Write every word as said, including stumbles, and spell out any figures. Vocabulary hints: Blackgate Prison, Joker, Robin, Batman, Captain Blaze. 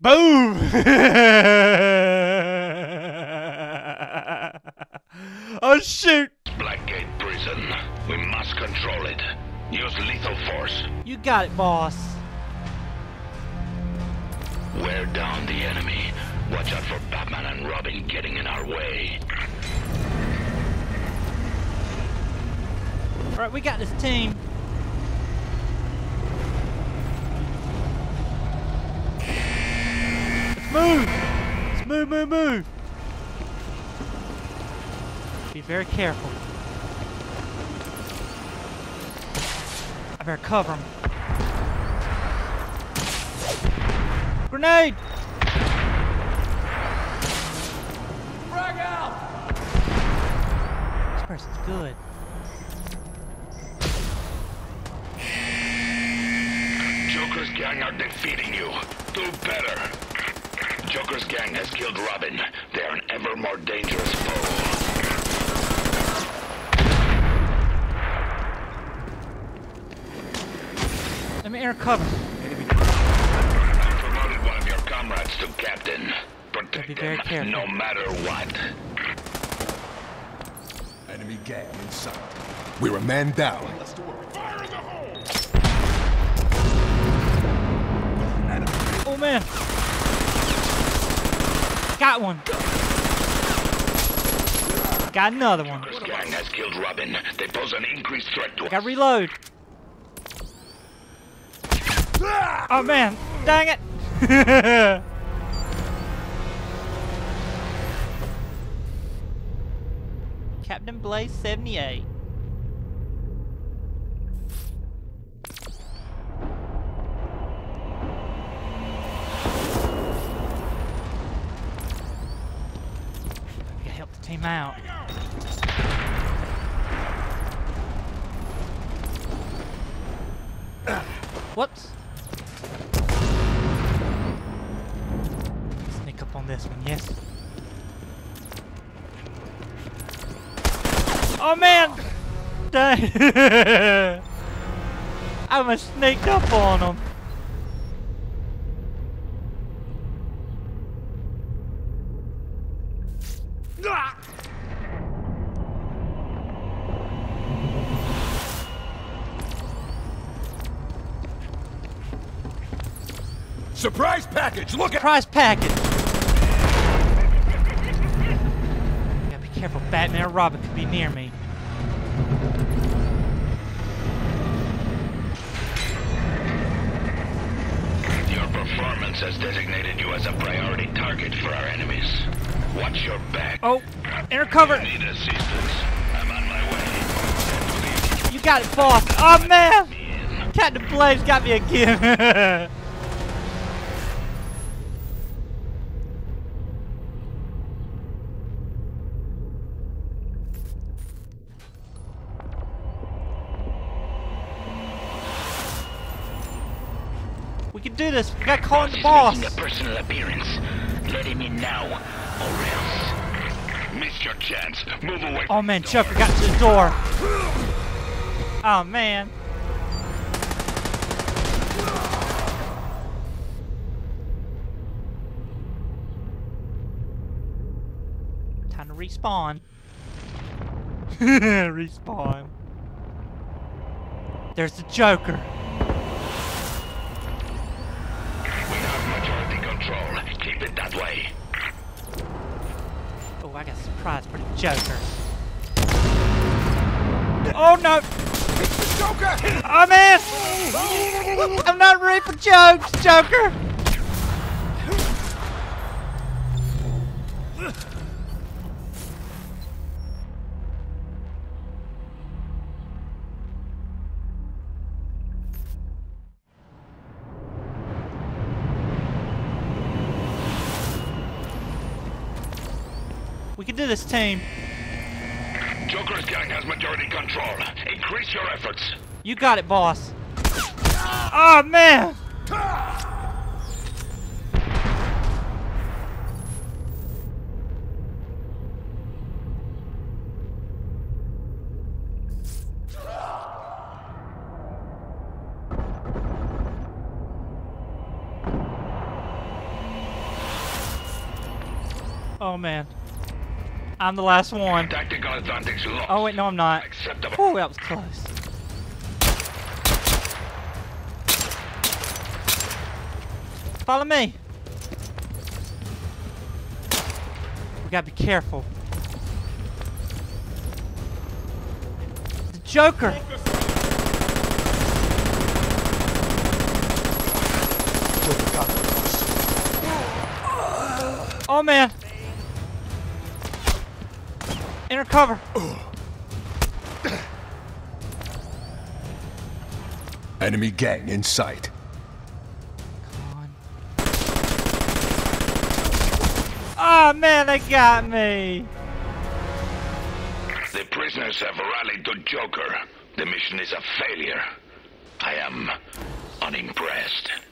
Boom! Oh shoot! Blackgate Prison. We must control it. Use lethal force. You got it, boss. Wear down the enemy. Watch out for Batman and Robin getting in our way. Alright, we got this team. Move! Let's move, move, move! Be very careful. I better cover him. Grenade! Frag out! This person's good. Joker's gang are defeating you. Do better. Joker's gang has killed Robin. They are an ever more dangerous foe. Let me air cover. I promoted one of your comrades to captain. Protect them no matter what. Enemy gang in sight. We're a man down. Fire in the hole! Oh man! Got one. Got another one. Joker's gang has killed Robin. They pose an increased threat to us. Gotta reload. Oh man, dang it! Captain Blaze seventy-eight. Team out. Whoops. Sneak up on this one, yes. Oh man! Dang! I must sneak up on him. Surprise package! Look at surprise package! You gotta be careful, Batman or Robin could be near me. Your performance has designated you as a priority target for our enemies. Watch your back. Oh, air cover! You need assistance. I'm on my way. You got it, boss! Oh man! Captain Blaze got me again! We can do this. We got caught in the boss. A personal appearance. Let him in now, or else. Missed your chance. Move away. Oh man, Joker got to the door. Oh man. Time to respawn. Respawn. There's the Joker. Keep it that way. Oh, I got a surprise for the Joker. Oh no! It's the Joker! I'm in! I'm not ready for jokes, Joker! We can do this, team. Joker's gang has majority control. Increase your efforts. You got it, boss. Oh, man. Oh man. I'm the last one. Tactical advantage lost. Oh wait, no I'm not. Acceptable. Oh, that was close. Follow me. We gotta be careful. The Joker. Oh man. Inner cover. Enemy gang in sight. Oh man, they got me! The prisoners have rallied to Joker. The mission is a failure. I am unimpressed.